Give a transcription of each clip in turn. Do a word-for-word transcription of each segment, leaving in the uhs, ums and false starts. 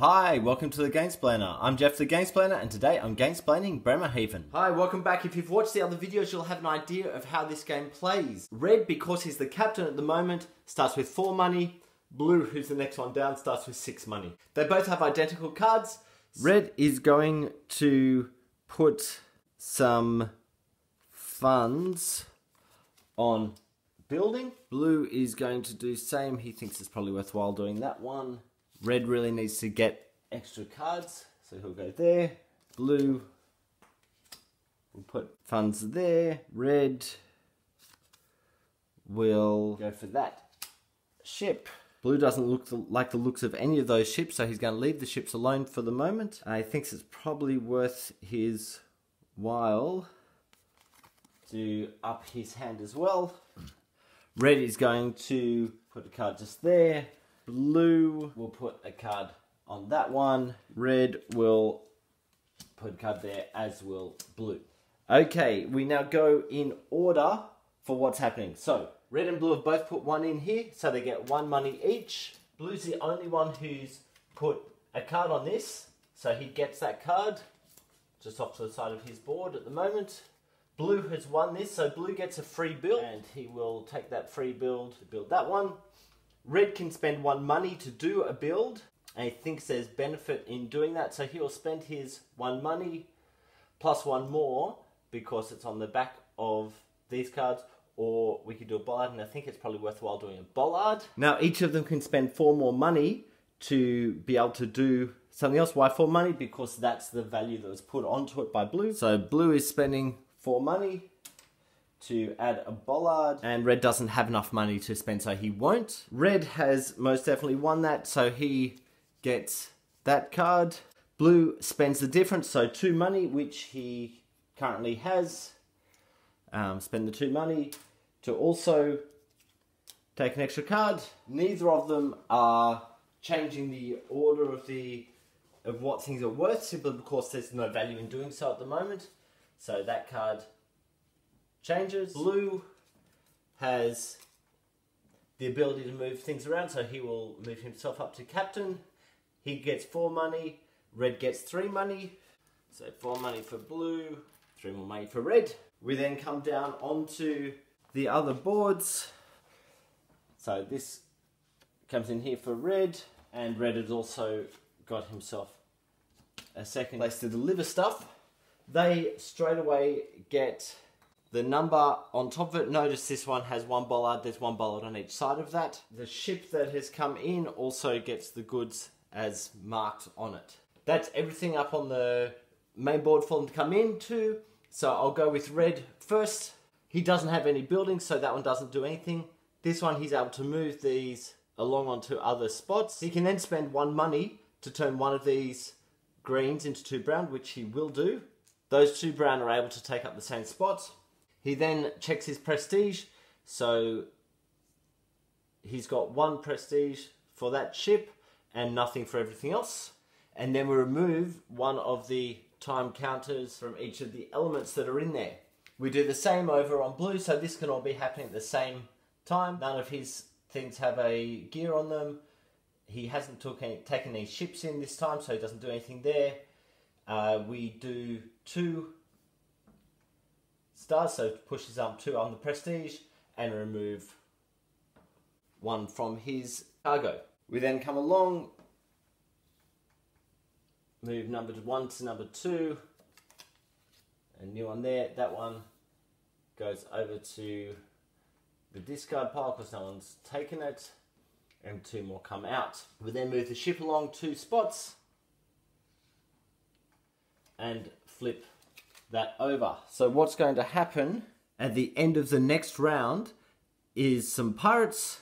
Hi, welcome to The Gamesplainer. I'm Jeff the Gamesplainer and today I'm gamesplaining Bremerhaven. Hi, welcome back. If you've watched the other videos, you'll have an idea of how this game plays. Red, because he's the captain at the moment, starts with four money. Blue, who's the next one down, starts with six money. They both have identical cards. Red is going to put some funds on building. Blue is going to do same. He thinks it's probably worthwhile doing that one. Red really needs to get extra cards, so he'll go there. Blue will put funds there. Red will go for that ship. Blue doesn't look the, like the looks of any of those ships, so he's going to leave the ships alone for the moment. Uh, he thinks it's probably worth his while to up his hand as well. Red is going to put a card just there. Blue will put a card on that one. Red will put a card there, as will blue. Okay, we now go in order for what's happening. So, red and blue have both put one in here, so they get one money each. Blue's the only one who's put a card on this, so he gets that card just off to the side of his board at the moment. Blue has won this, so blue gets a free build, and he will take that free build to build that one. Red can spend one money to do a build, and he thinks there's benefit in doing that, so he'll spend his one money plus one more because it's on the back of these cards, or we could do a bollard, and I think it's probably worthwhile doing a bollard. Now each of them can spend four more money to be able to do something else. Why four money? Because that's the value that was put onto it by blue. So blue is spending four money to add a bollard, and red doesn't have enough money to spend, so he won't. Red has most definitely won that, so he gets that card. Blue spends the difference, so two money, which he currently has. Um, spend the two money to also take an extra card. Neither of them are changing the order of the of what things are worth, simply because there's no value in doing so at the moment. So that card changes. Blue has the ability to move things around, so he will move himself up to captain. He gets four money, red gets three money. So four money for blue, three more money for red. We then come down onto the other boards. So this comes in here for red, and red has also got himself a second place to deliver stuff. They straight away get the number on top of it. Notice this one has one bollard, there's one bollard on each side of that. The ship that has come in also gets the goods as marked on it. That's everything up on the main board for them to come into. So I'll go with red first. He doesn't have any buildings, so that one doesn't do anything. This one, he's able to move these along onto other spots. He can then spend one money to turn one of these greens into two brown, which he will do. Those two brown are able to take up the same spots. He then checks his prestige, so he's got one prestige for that ship and nothing for everything else. And then we remove one of the time counters from each of the elements that are in there. We do the same over on blue, so this can all be happening at the same time. None of his things have a gear on them. He hasn't took any, taken any ships in this time, so he doesn't do anything there. Uh, we do two stars, so pushes up two on the prestige and remove one from his cargo. We then come along, move number one to number two, a new one there. That one goes over to the discard pile because no one's taken it, and two more come out. We then move the ship along two spots and flip that over. So what's going to happen at the end of the next round is some pirates.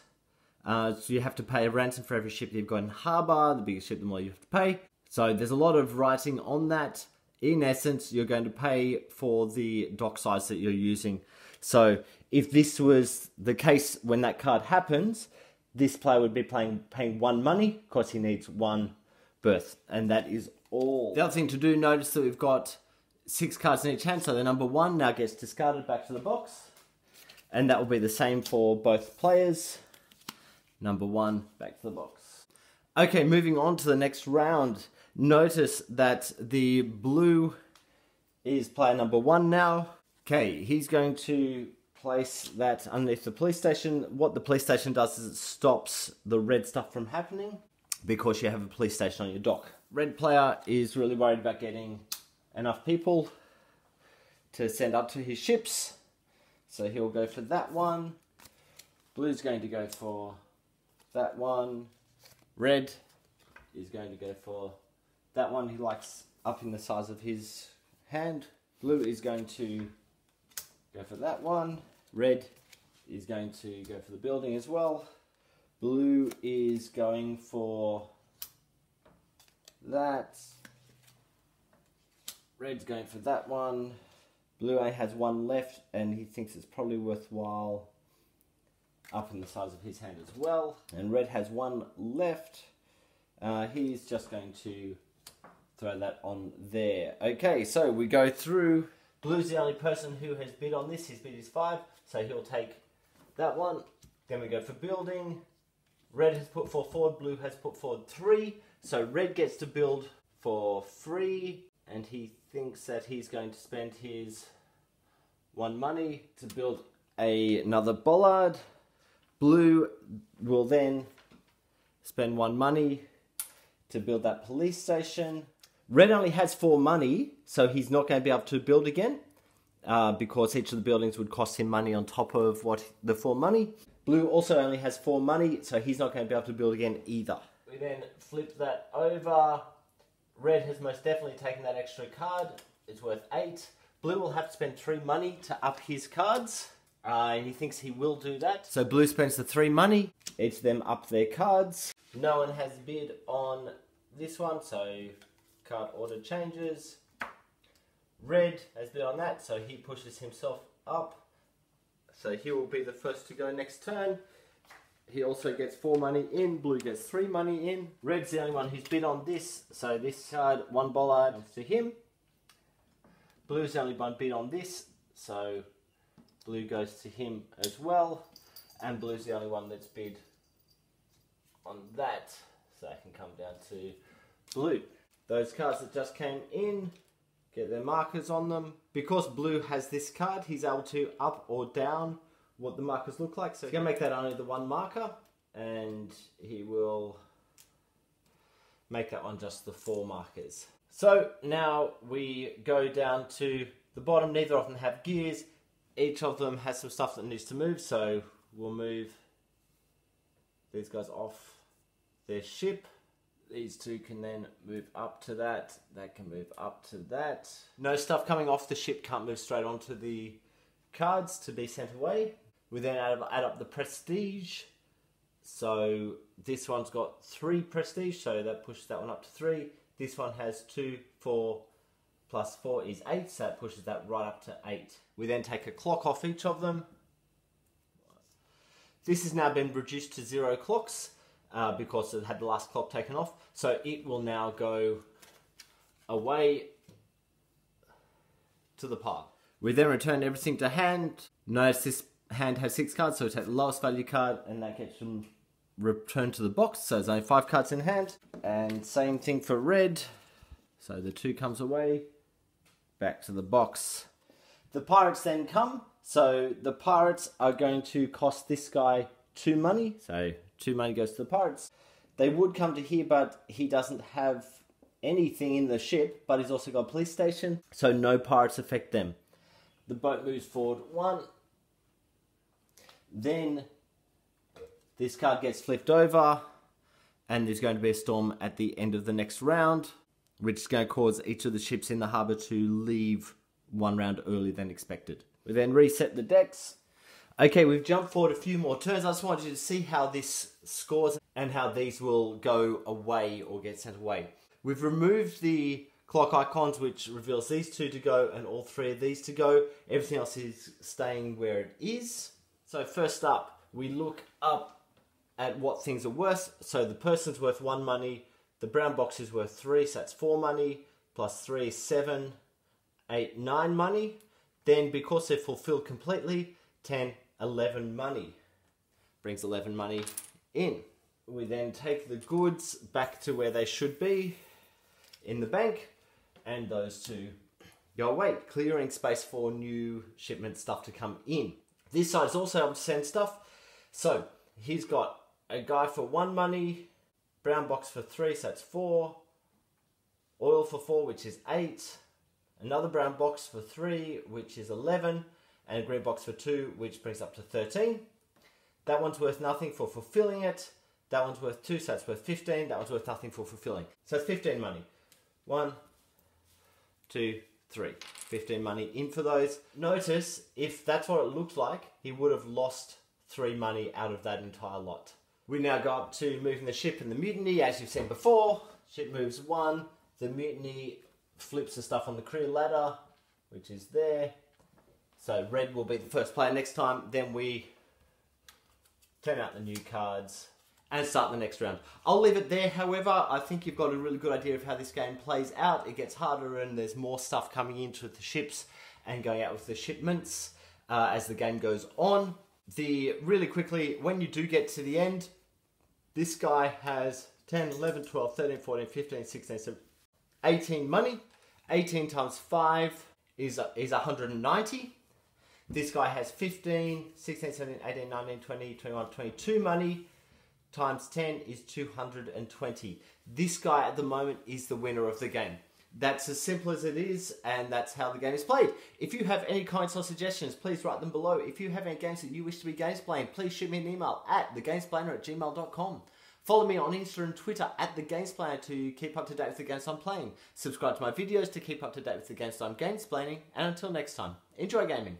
Uh, so you have to pay a ransom for every ship you've got in harbour. The bigger ship, the more you have to pay. So there's a lot of writing on that. In essence, you're going to pay for the dock size that you're using. So if this was the case when that card happens, this player would be playing, paying one money because he needs one berth. And that is all. The other thing to do, notice that we've got six cards in each hand, so the number one now gets discarded back to the box, and that will be the same for both players. Number one back to the box. Okay, moving on to the next round. Notice that the blue is player number one now. Okay, he's going to place that underneath the police station. What the police station does is it stops the red stuff from happening because you have a police station on your dock. Red player is really worried about getting enough people to send up to his ships. So he'll go for that one. Blue's going to go for that one. Red is going to go for that one. He likes upping the size of his hand. Blue is going to go for that one. Red is going to go for the building as well. Blue is going for that. Red's going for that one. Blue A has one left and he thinks it's probably worthwhile upping the size of his hand as well. And red has one left. Uh, he's just going to throw that on there. Okay, so we go through. Blue's the only person who has bid on this. His bid is five, so he'll take that one. Then we go for building. Red has put four forward, blue has put forward three. So red gets to build for free. And he thinks that he's going to spend his one money to build a, another bollard. Blue will then spend one money to build that police station. Red only has four money, so he's not going to be able to build again uh, because each of the buildings would cost him money on top of what the four money. Blue also only has four money, so he's not going to be able to build again either. We then flip that over. Red has most definitely taken that extra card. It's worth eight. Blue will have to spend three money to up his cards. Uh, and he thinks he will do that. So blue spends the three money. Each of them up their cards. No one has bid on this one, so card order changes. Red has bid on that, so he pushes himself up. So he will be the first to go next turn. He also gets four money in, blue gets three money in. Red's the only one who's bid on this, so this card, one bollard comes to him. Blue's the only one bid on this, so blue goes to him as well. And blue's the only one that's bid on that, so that can come down to blue. Those cards that just came in, get their markers on them. Because blue has this card, he's able to up or down what the markers look like. So he's going to make that only the one marker, and he will make that one just the four markers. So now we go down to the bottom. Neither of them have gears. Each of them has some stuff that needs to move, so we'll move these guys off their ship. These two can then move up to that. That can move up to that. No stuff coming off the ship can't move straight onto the cards to be sent away. We then add up, add up the prestige. So this one's got three prestige, so that pushes that one up to three. This one has two, four, plus four is eight, so that pushes that right up to eight. We then take a clock off each of them. This has now been reduced to zero clocks uh, because it had the last clock taken off. So it will now go away to the pile. We then return everything to hand. Notice this hand has six cards, so we take the lowest value card and that gets returned to the box. So there's only five cards in hand. And same thing for red. So the two comes away, back to the box. The pirates then come. So the pirates are going to cost this guy two money. So two money goes to the pirates. They would come to here, but he doesn't have anything in the ship, but he's also got a police station. So no pirates affect them. The boat moves forward one. Then this card gets flipped over and there's going to be a storm at the end of the next round, which is going to cause each of the ships in the harbour to leave one round earlier than expected. We then reset the decks. Okay, we've jumped forward a few more turns. I just wanted you to see how this scores and how these will go away or get sent away. We've removed the clock icons, which reveals these two to go and all three of these to go. Everything else is staying where it is. So first up, we look up at what things are worth. So the person's worth one money, the brown box is worth three, so that's four money, plus three, seven, eight, nine money. Then because they're fulfilled completely, ten, eleven money. Brings eleven money in. We then take the goods back to where they should be in the bank, and those two go away, clearing space for new shipment stuff to come in. This side's also able to send stuff. So he's got a guy for one money, brown box for three, so that's four, oil for four, which is eight, another brown box for three, which is eleven, and a green box for two, which brings up to thirteen. That one's worth nothing for fulfilling it. That one's worth two, so that's worth fifteen. That one's worth nothing for fulfilling. So it's fifteen money. One, two, three. fifteen money in for those. Notice, if that's what it looked like, he would have lost three money out of that entire lot. We now go up to moving the ship and the mutiny, as you've seen before. Ship moves one. The mutiny flips the stuff on the crew ladder, which is there. So red will be the first player next time. Then we turn out the new cards and start the next round. I'll leave it there. However, I think you've got a really good idea of how this game plays out. It gets harder and there's more stuff coming into the ships and going out with the shipments uh, as the game goes on. The really quickly, when you do get to the end, this guy has ten, eleven, twelve, thirteen, fourteen, fifteen, sixteen, seventeen, eighteen money. eighteen times five is, is one hundred ninety. This guy has fifteen, sixteen, seventeen, eighteen, nineteen, twenty, twenty-one, twenty-two money. Times ten is two hundred twenty. This guy at the moment is the winner of the game. That's as simple as it is, and that's how the game is played. If you have any comments or suggestions, please write them below. If you have any games that you wish to be gamesplained, please shoot me an email at the gamesplainer at gmail dot com. Follow me on Insta and Twitter at The Gamesplainer to keep up to date with the games I'm playing. Subscribe to my videos to keep up to date with the games that I'm gamesplaining. And until next time, enjoy gaming.